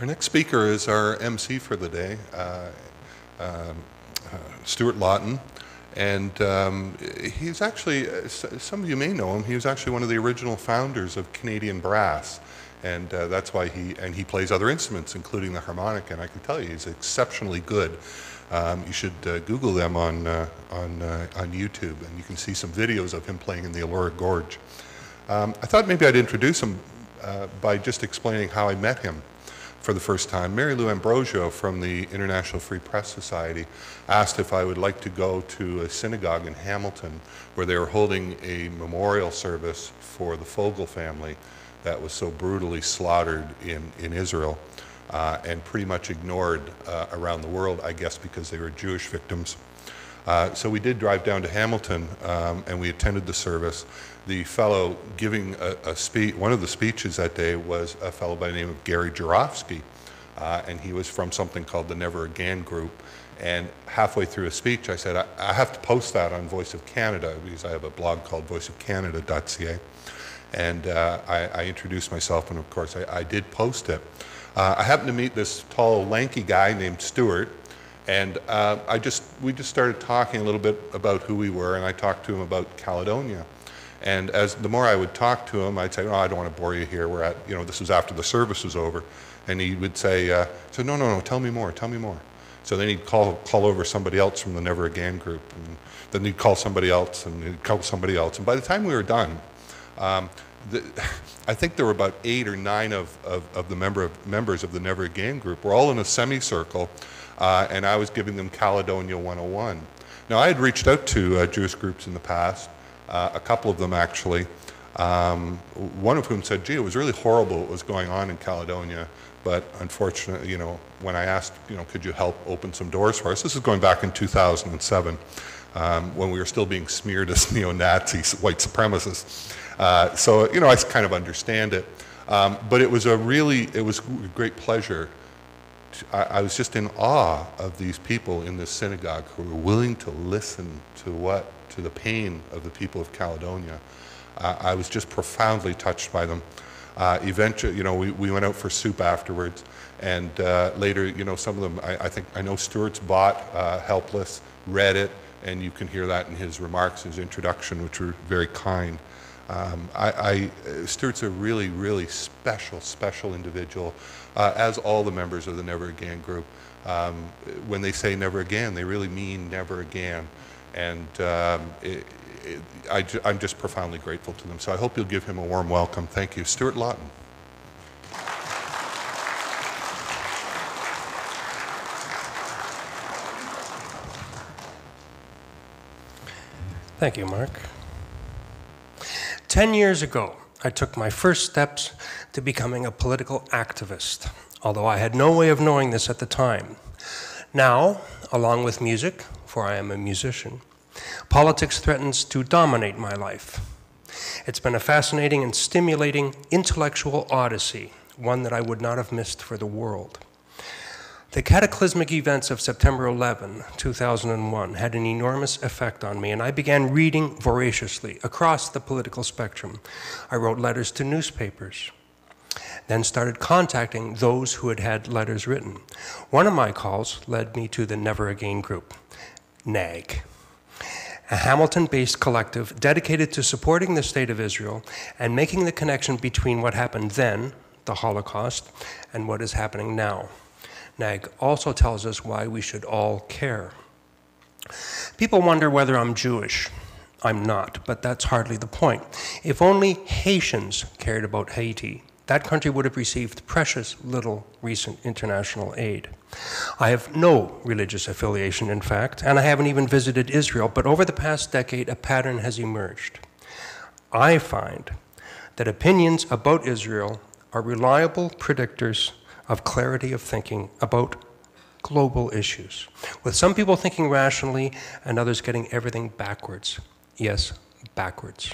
Our next speaker is our MC for the day, Stuart Laughton. And he's actually, some of you may know him, he was actually one of the original founders of Canadian Brass. And that's why he plays other instruments, including the harmonica. And I can tell you, he's exceptionally good. You should Google them on YouTube, and you can see some videos of him playing in the Elora Gorge. I thought maybe I'd introduce him by just explaining how I met him for the first time. Mary Lou Ambrosio from the International Free Press Society asked if I would like to go to a synagogue in Hamilton where they were holding a memorial service for the Fogel family that was so brutally slaughtered in Israel. And pretty much ignored around the world, I guess, because they were Jewish victims. So we did drive down to Hamilton, and we attended the service. The fellow giving a speech, one of the speeches that day, was a fellow by the name of Gary Jarofsky, and he was from something called the Never Again Group. And halfway through a speech, I said, I have to post that on Voice of Canada, because I have a blog called voiceofcanada.ca. And I introduced myself, and of course, I did post it. I happened to meet this tall, lanky guy named Stuart, and we just started talking a little bit about who we were, and I talked to him about Caledonia. And as the more I would talk to him, I'd say, "Oh, I don't want to bore you here. We're at, you know, this was after the service was over," and he would say, "So no, no, no, tell me more, tell me more." So then he'd call over somebody else from the Never Again group, and then he'd call somebody else, and he'd call somebody else, and by the time we were done. I think there were about 8 or 9 of the members of the Never Again group. We're all in a semicircle, and I was giving them Caledonia 101. Now, I had reached out to Jewish groups in the past, a couple of them actually, one of whom said, gee, it was really horrible what was going on in Caledonia, but unfortunately, you know, when I asked, you know, could you help open some doors for us? This is going back in 2007, when we were still being smeared as neo-Nazis, white supremacists. So, you know, I kind of understand it. But it was it was a great pleasure. I was just in awe of these people in this synagogue who were willing to listen to the pain of the people of Caledonia. I was just profoundly touched by them. Eventually, you know, we went out for soup afterwards. And later, you know, some of them, I think, I know Stuart's bought Helpless, read it, and you can hear that in his remarks, his introduction, which were very kind. Stuart's a really, really special, special individual, as all the members of the Never Again group. When they say never again, they really mean never again. And I'm just profoundly grateful to them. So I hope you'll give him a warm welcome. Thank you. Stuart Laughton. Thank you, Mark. 10 years ago, I took my first steps to becoming a political activist, although I had no way of knowing this at the time. Now, along with music, for I am a musician, politics threatens to dominate my life. It's been a fascinating and stimulating intellectual odyssey, one that I would not have missed for the world. The cataclysmic events of September 11, 2001 had an enormous effect on me, and I began reading voraciously across the political spectrum. I wrote letters to newspapers, then started contacting those who had had letters written. One of my calls led me to the Never Again Group, NAG, a Hamilton-based collective dedicated to supporting the State of Israel and making the connection between what happened then, the Holocaust, and what is happening now. NAG also tells us why we should all care. People wonder whether I'm Jewish. I'm not, but that's hardly the point. If only Haitians cared about Haiti, that country would have received precious little recent international aid. I have no religious affiliation, in fact, and I haven't even visited Israel, but over the past decade, a pattern has emerged. I find that opinions about Israel are reliable predictors of clarity of thinking about global issues, with some people thinking rationally and others getting everything backwards. Yes, backwards.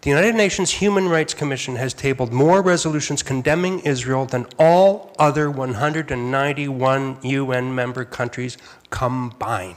The United Nations Human Rights Commission has tabled more resolutions condemning Israel than all other 191 UN member countries combined.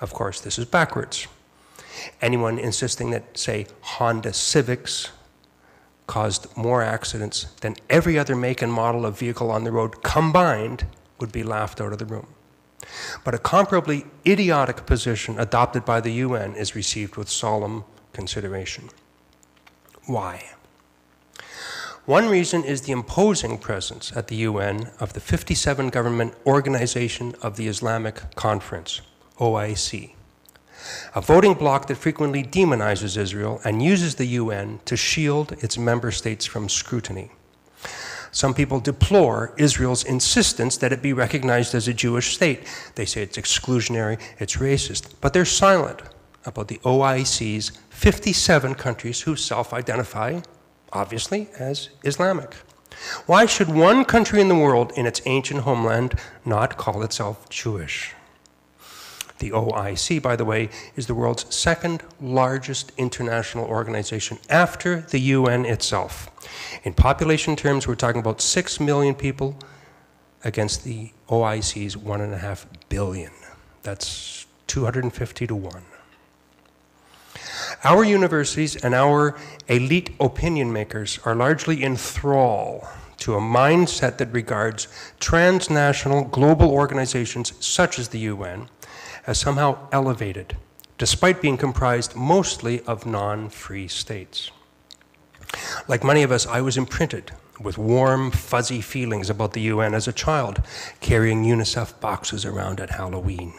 Of course, this is backwards. Anyone insisting that, say, Honda Civics caused more accidents than every other make and model of vehicle on the road combined, would be laughed out of the room. But a comparably idiotic position adopted by the UN is received with solemn consideration. Why? One reason is the imposing presence at the UN of the 57 government Organization of the Islamic Conference, OIC, a voting bloc that frequently demonizes Israel and uses the UN to shield its member states from scrutiny. Some people deplore Israel's insistence that it be recognized as a Jewish state. They say it's exclusionary, it's racist, but they're silent about the OIC's 57 countries who self-identify, obviously, as Islamic. Why should one country in the world in its ancient homeland not call itself Jewish? The OIC, by the way, is the world's second largest international organization after the UN itself. In population terms, we're talking about 6 million people against the OIC's 1.5 billion. That's 250 to 1. Our universities and our elite opinion makers are largely in thrall to a mindset that regards transnational global organizations such as the UN as somehow elevated, despite being comprised mostly of non-free states. Like many of us, I was imprinted with warm, fuzzy feelings about the UN as a child, carrying UNICEF boxes around at Halloween.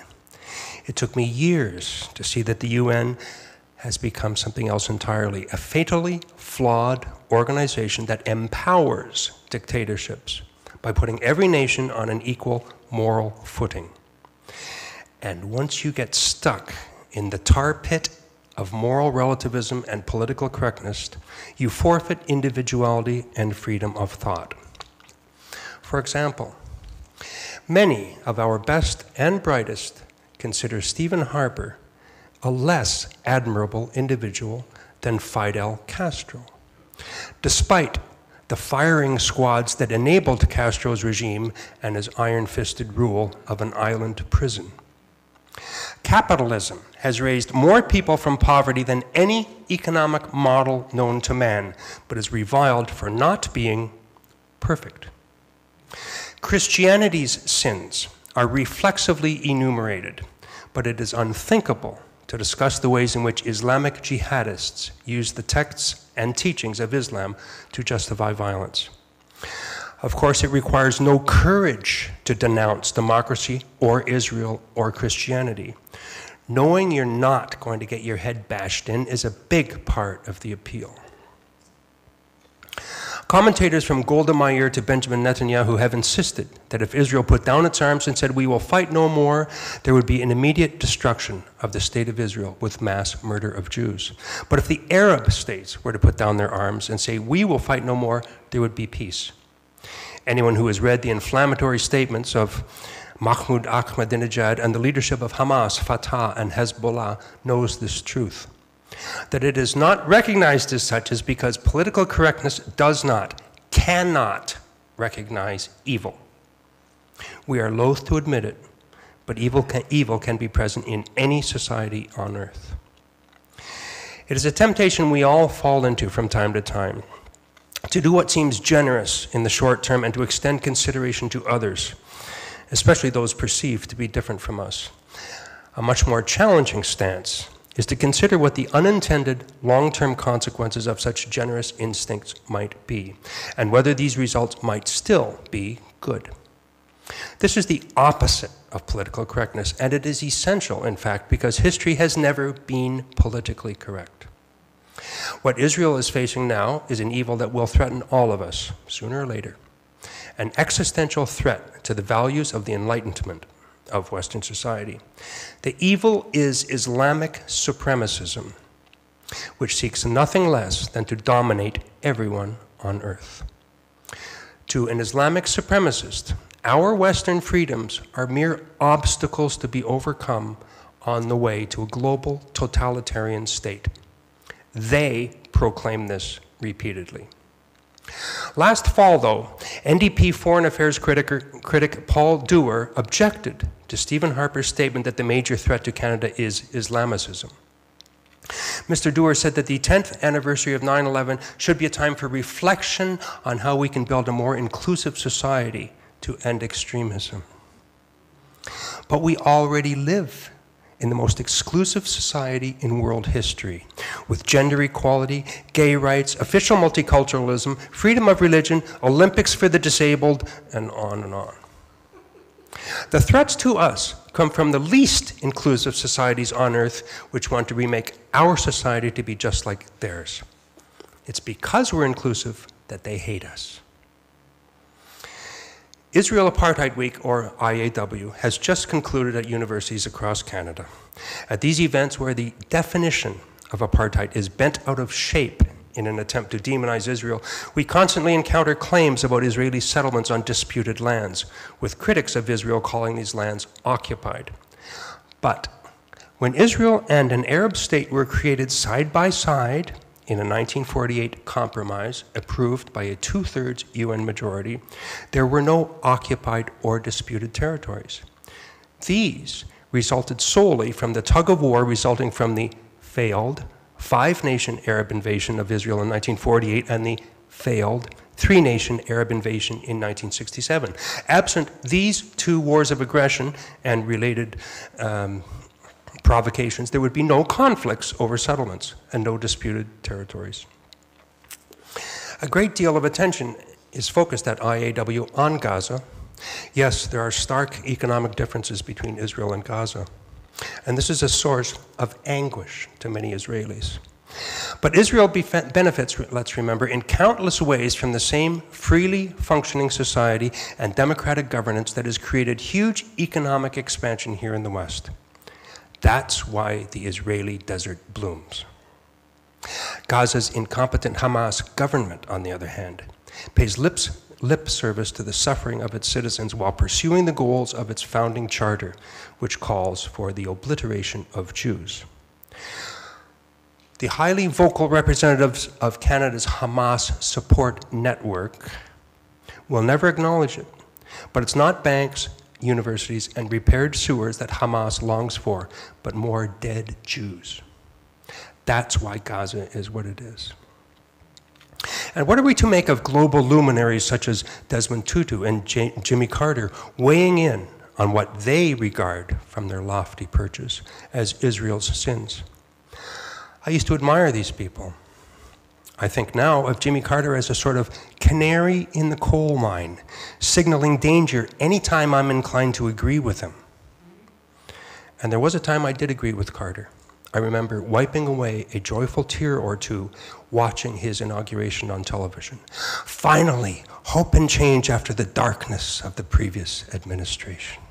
It took me years to see that the UN has become something else entirely, a fatally flawed organization that empowers dictatorships by putting every nation on an equal moral footing. And once you get stuck in the tar pit of moral relativism and political correctness, you forfeit individuality and freedom of thought. For example, many of our best and brightest consider Stephen Harper a less admirable individual than Fidel Castro, despite the firing squads that enabled Castro's regime and his iron-fisted rule of an island prison. Capitalism has raised more people from poverty than any economic model known to man, but is reviled for not being perfect. Christianity's sins are reflexively enumerated, but it is unthinkable to discuss the ways in which Islamic jihadists use the texts and teachings of Islam to justify violence. Of course, it requires no courage to denounce democracy or Israel or Christianity. Knowing you're not going to get your head bashed in is a big part of the appeal. Commentators from Golda Meir to Benjamin Netanyahu have insisted that if Israel put down its arms and said, "We will fight no more," there would be an immediate destruction of the state of Israel with mass murder of Jews. But if the Arab states were to put down their arms and say, "We will fight no more," there would be peace. Anyone who has read the inflammatory statements of Mahmoud Ahmadinejad and the leadership of Hamas, Fatah, and Hezbollah knows this truth. That it is not recognized as such is because political correctness does not, cannot recognize evil. We are loath to admit it, but evil can be present in any society on earth. It is a temptation we all fall into from time to time, to do what seems generous in the short term and to extend consideration to others, especially those perceived to be different from us. A much more challenging stance is to consider what the unintended long-term consequences of such generous instincts might be, and whether these results might still be good. This is the opposite of political correctness, and it is essential, in fact, because history has never been politically correct. What Israel is facing now is an evil that will threaten all of us, sooner or later, an existential threat to the values of the Enlightenment of Western society. The evil is Islamic supremacism, which seeks nothing less than to dominate everyone on earth. To an Islamic supremacist, our Western freedoms are mere obstacles to be overcome on the way to a global totalitarian state. They proclaim this repeatedly. Last fall, though, NDP foreign affairs critic Paul Dewar objected to Stephen Harper's statement that the major threat to Canada is Islamicism. Mr. Dewar said that the 10th anniversary of 9/11 should be a time for reflection on how we can build a more inclusive society to end extremism. But we already live in the most exclusive society in world history, with gender equality, gay rights, official multiculturalism, freedom of religion, Olympics for the disabled, and on and on. The threats to us come from the least inclusive societies on earth, which want to remake our society to be just like theirs. It's because we're inclusive that they hate us. Israel Apartheid Week, or IAW, has just concluded at universities across Canada. At these events where the definition of apartheid is bent out of shape in an attempt to demonize Israel, we constantly encounter claims about Israeli settlements on disputed lands, with critics of Israel calling these lands occupied. But when Israel and an Arab state were created side by side in a 1948 compromise approved by a two-thirds UN majority, there were no occupied or disputed territories. These resulted solely from the tug of war resulting from the failed five-nation Arab invasion of Israel in 1948 and the failed three-nation Arab invasion in 1967. Absent these two wars of aggression and related provocations, there would be no conflicts over settlements and no disputed territories. A great deal of attention is focused at IAW on Gaza. Yes, there are stark economic differences between Israel and Gaza, and this is a source of anguish to many Israelis. But Israel benefits, let's remember, in countless ways from the same freely functioning society and democratic governance that has created huge economic expansion here in the West. That's why the Israeli desert blooms. Gaza's incompetent Hamas government, on the other hand, pays lip service to the suffering of its citizens while pursuing the goals of its founding charter, which calls for the obliteration of Jews. The highly vocal representatives of Canada's Hamas support network will never acknowledge it, but it's not banks, universities, and repaired sewers that Hamas longs for, but more dead Jews. That's why Gaza is what it is. And what are we to make of global luminaries such as Desmond Tutu and Jimmy Carter weighing in on what they regard from their lofty perches as Israel's sins? I used to admire these people. I think now of Jimmy Carter as a sort of canary in the coal mine, signaling danger anytime I'm inclined to agree with him. And there was a time I did agree with Carter. I remember wiping away a joyful tear or two watching his inauguration on television. Finally, hope and change after the darkness of the previous administration.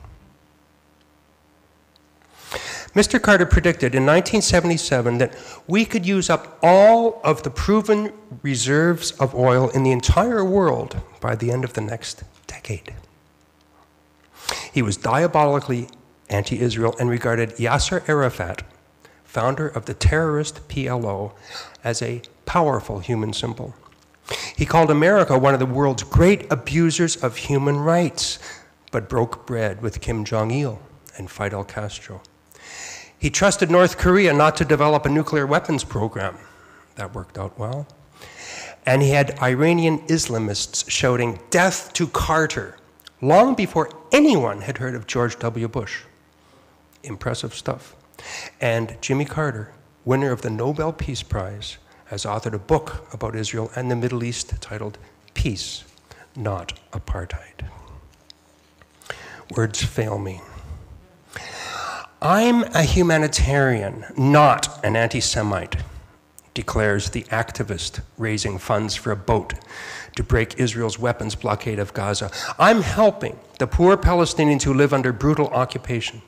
Mr. Carter predicted in 1977 that we could use up all of the proven reserves of oil in the entire world by the end of the next decade. He was diabolically anti-Israel and regarded Yasser Arafat, founder of the terrorist PLO, as a powerful human symbol. He called America one of the world's great abusers of human rights, but broke bread with Kim Jong-il and Fidel Castro. He trusted North Korea not to develop a nuclear weapons program. That worked out well. And he had Iranian Islamists shouting, "Death to Carter," long before anyone had heard of George W. Bush. Impressive stuff. And Jimmy Carter, winner of the Nobel Peace Prize, has authored a book about Israel and the Middle East titled Peace, Not Apartheid. Words fail me. "I'm a humanitarian, not an anti-Semite," declares the activist raising funds for a boat to break Israel's weapons blockade of Gaza. "I'm helping the poor Palestinians who live under brutal occupation."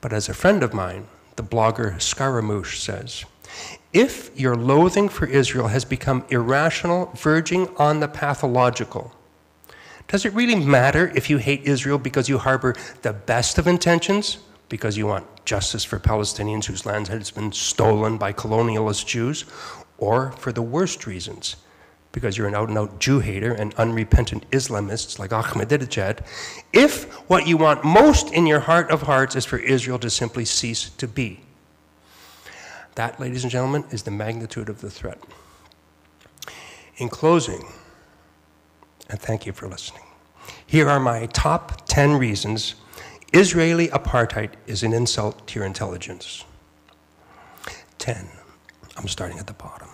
But as a friend of mine, the blogger Scaramouche says, if your loathing for Israel has become irrational, verging on the pathological, does it really matter if you hate Israel because you harbor the best of intentions, because you want justice for Palestinians whose land has been stolen by colonialist Jews, or for the worst reasons, because you're an out-and-out Jew hater and unrepentant Islamists like Ahmadinejad, if what you want most in your heart of hearts is for Israel to simply cease to be? That, ladies and gentlemen, is the magnitude of the threat. In closing, and thank you for listening, here are my top 10 reasons Israeli apartheid is an insult to your intelligence. 10. I'm starting at the bottom.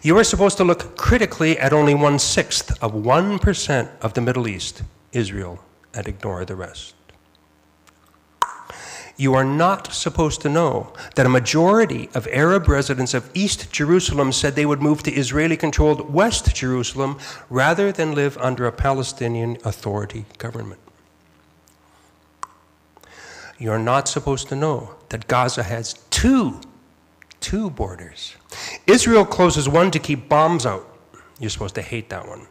You are supposed to look critically at only 1/6 of 1% of the Middle East, Israel, and ignore the rest. You are not supposed to know that a majority of Arab residents of East Jerusalem said they would move to Israeli-controlled West Jerusalem rather than live under a Palestinian Authority government. You are not supposed to know that Gaza has two borders. Israel closes one to keep bombs out. You're supposed to hate that one.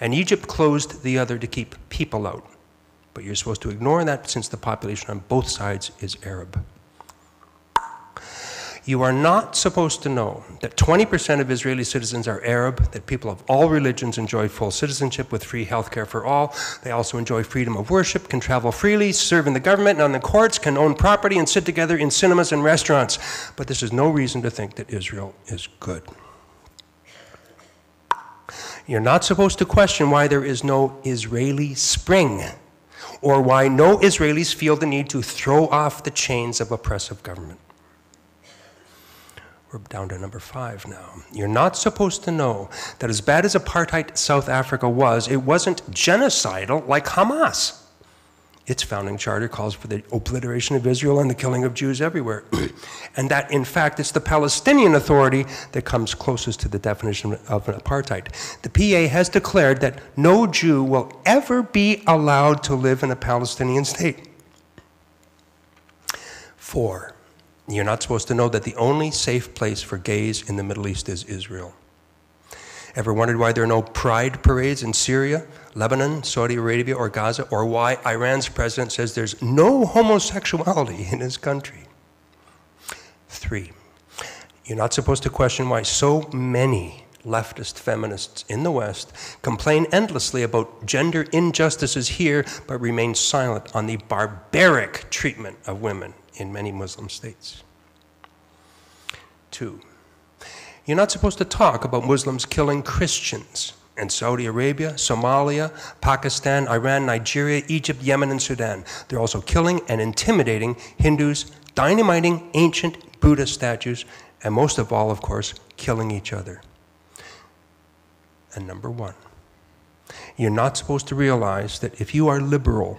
And Egypt closed the other to keep people out. But you're supposed to ignore that since the population on both sides is Arab. You are not supposed to know that 20% of Israeli citizens are Arab, that people of all religions enjoy full citizenship with free healthcare for all. They also enjoy freedom of worship, can travel freely, serve in the government and on the courts, can own property and sit together in cinemas and restaurants. But this is no reason to think that Israel is good. You're not supposed to question why there is no Israeli spring, or why no Israelis feel the need to throw off the chains of oppressive government. We're down to number 5 now. You're not supposed to know that as bad as apartheid South Africa was, it wasn't genocidal like Hamas. Its founding charter calls for the obliteration of Israel and the killing of Jews everywhere. And that, in fact, it's the Palestinian Authority that comes closest to the definition of an apartheid. The PA has declared that no Jew will ever be allowed to live in a Palestinian state. 4, you're not supposed to know that the only safe place for gays in the Middle East is Israel. Ever wondered why there are no pride parades in Syria, Lebanon, Saudi Arabia, or Gaza, or why Iran's president says there's no homosexuality in his country? 3, you're not supposed to question why so many leftist feminists in the West complain endlessly about gender injustices here, but remain silent on the barbaric treatment of women in many Muslim states. 2, you're not supposed to talk about Muslims killing Christians in Saudi Arabia, Somalia, Pakistan, Iran, Nigeria, Egypt, Yemen, and Sudan. They're also killing and intimidating Hindus, dynamiting ancient Buddha statues, and most of all, of course, killing each other. And number 1, you're not supposed to realize that if you are liberal,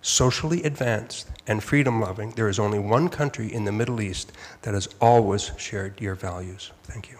socially advanced, and freedom-loving, there is only one country in the Middle East that has always shared your values. Thank you.